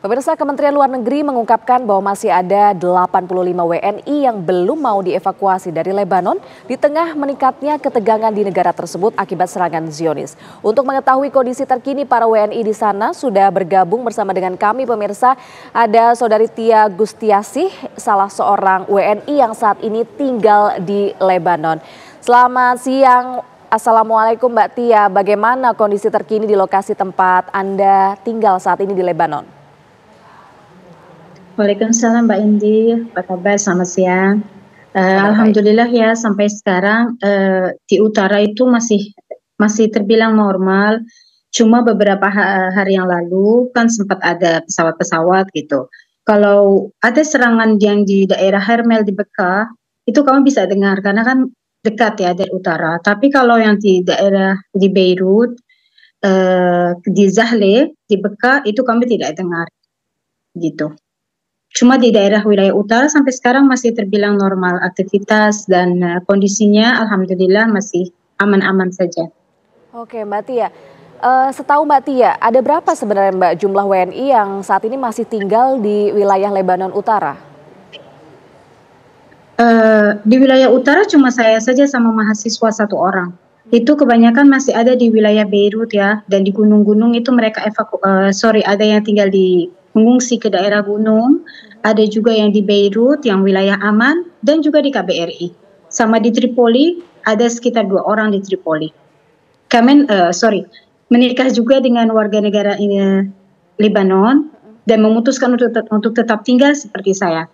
Pemirsa, Kementerian Luar Negeri mengungkapkan bahwa masih ada 85 WNI yang belum mau dievakuasi dari Lebanon di tengah meningkatnya ketegangan di negara tersebut akibat serangan Zionis. Untuk mengetahui kondisi terkini para WNI di sana, sudah bergabung bersama dengan kami pemirsa ada Saudari Tia Gustiasih, salah seorang WNI yang saat ini tinggal di Lebanon. Selamat siang. Assalamualaikum Mbak Tia, bagaimana kondisi terkini di lokasi tempat Anda tinggal saat ini di Lebanon? Waalaikumsalam Mbak Indi, apa kabar? Selamat siang. Alhamdulillah ya, sampai sekarang di utara itu masih terbilang normal. Cuma beberapa hari yang lalu kan sempat ada pesawat-pesawat gitu. Kalau ada serangan yang di daerah Hermel di Beka, itu kamu bisa dengar karena kan dekat ya dari utara. Tapi kalau yang di daerah di Beirut, di Zahle, di Beka itu kami tidak dengar gitu. Cuma di daerah wilayah utara sampai sekarang masih terbilang normal aktivitas dan kondisinya alhamdulillah masih aman-aman saja. Oke Mbak Tia, setahu Mbak Tia ada berapa sebenarnya Mbak jumlah WNI yang saat ini masih tinggal di wilayah Lebanon Utara? Di wilayah utara cuma saya saja sama mahasiswa satu orang. Itu kebanyakan masih ada di wilayah Beirut ya, dan di gunung-gunung itu mereka ada yang tinggal di mengungsi ke daerah gunung, ada juga yang di Beirut, yang wilayah aman, dan juga di KBRI. Sama di Tripoli, ada sekitar 2 orang di Tripoli. Menikah juga dengan warga negara Lebanon, dan memutuskan untuk tetap tinggal seperti saya.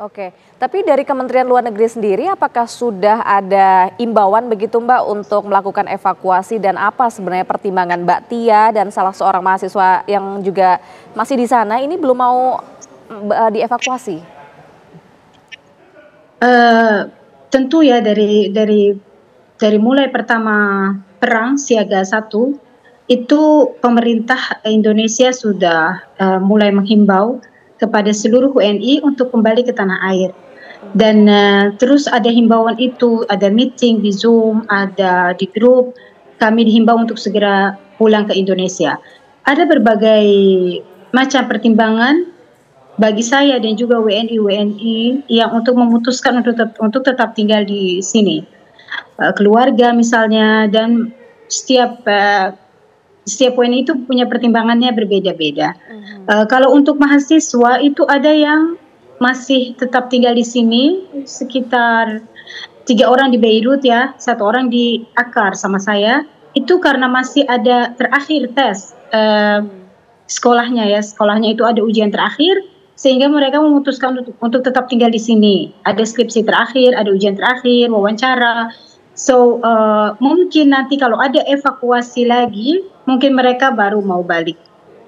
Oke, tapi dari Kementerian Luar Negeri sendiri, apakah sudah ada imbauan begitu Mbak untuk melakukan evakuasi, dan apa sebenarnya pertimbangan Mbak Tia dan salah seorang mahasiswa yang juga masih di sana ini belum mau dievakuasi? Tentu ya dari mulai pertama perang siaga 1 itu pemerintah Indonesia sudah mulai menghimbau kepada seluruh WNI untuk kembali ke tanah air. Dan terus ada himbauan itu, ada meeting di Zoom, ada di grup, kami dihimbau untuk segera pulang ke Indonesia. Ada berbagai macam pertimbangan bagi saya dan juga WNI-WNI yang untuk memutuskan untuk tetap tinggal di sini. Keluarga misalnya, dan setiap poin itu punya pertimbangannya berbeda-beda. Kalau untuk mahasiswa itu ada yang masih tetap tinggal di sini, sekitar 3 orang di Beirut ya, 1 orang di Akar sama saya. Itu karena masih ada terakhir tes sekolahnya ya, sekolahnya itu ada ujian terakhir, sehingga mereka memutuskan untuk tetap tinggal di sini. Ada skripsi terakhir, ada ujian terakhir, wawancara. So mungkin nanti kalau ada evakuasi lagi, mungkin mereka baru mau balik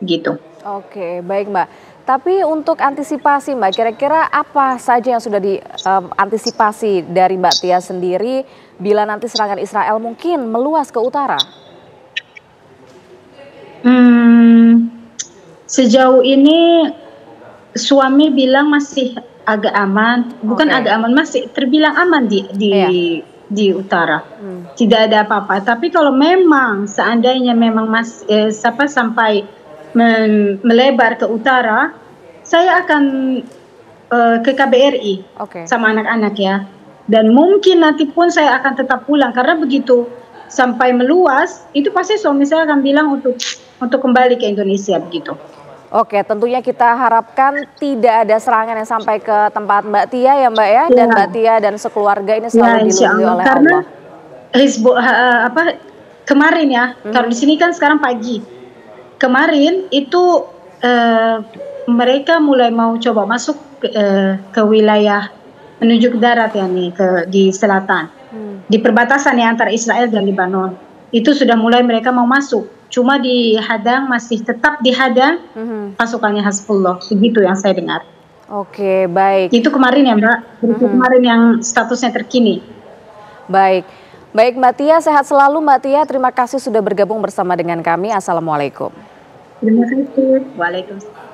gitu. Oke, baik Mbak. Tapi untuk antisipasi Mbak, kira-kira apa saja yang sudah diantisipasi dari Mbak Tia sendiri bila nanti serangan Israel mungkin meluas ke utara? Sejauh ini suami bilang masih agak aman, bukan agak aman, masih terbilang aman di utara, tidak ada apa-apa. Tapi kalau memang seandainya memang sampai melebar ke utara, saya akan ke KBRI sama anak-anak ya. Dan mungkin nanti pun saya akan tetap pulang karena begitu sampai meluas itu pasti suami saya akan bilang untuk kembali ke Indonesia begitu. Oke, tentunya kita harapkan tidak ada serangan yang sampai ke tempat Mbak Tia ya Mbak ya, dan Mbak Tia dan sekeluarga ini selalu dilindungi oleh Allah. Kemarin ya, kalau di sini kan sekarang pagi. Kemarin itu mereka mulai mau coba masuk ke wilayah menuju ke darat ya nih, di selatan. Di perbatasan ya antara Israel dan Lebanon. Itu sudah mulai mereka mau masuk. Cuma dihadang, masih tetap dihadang pasukannya Hasbullah, begitu yang saya dengar. Oke, baik. Itu kemarin ya Mbak, itu kemarin yang statusnya terkini. Baik Mbak Tia, sehat selalu Mbak Tia. Terima kasih sudah bergabung bersama dengan kami. Assalamualaikum. Terima kasih. Waalaikumsalam.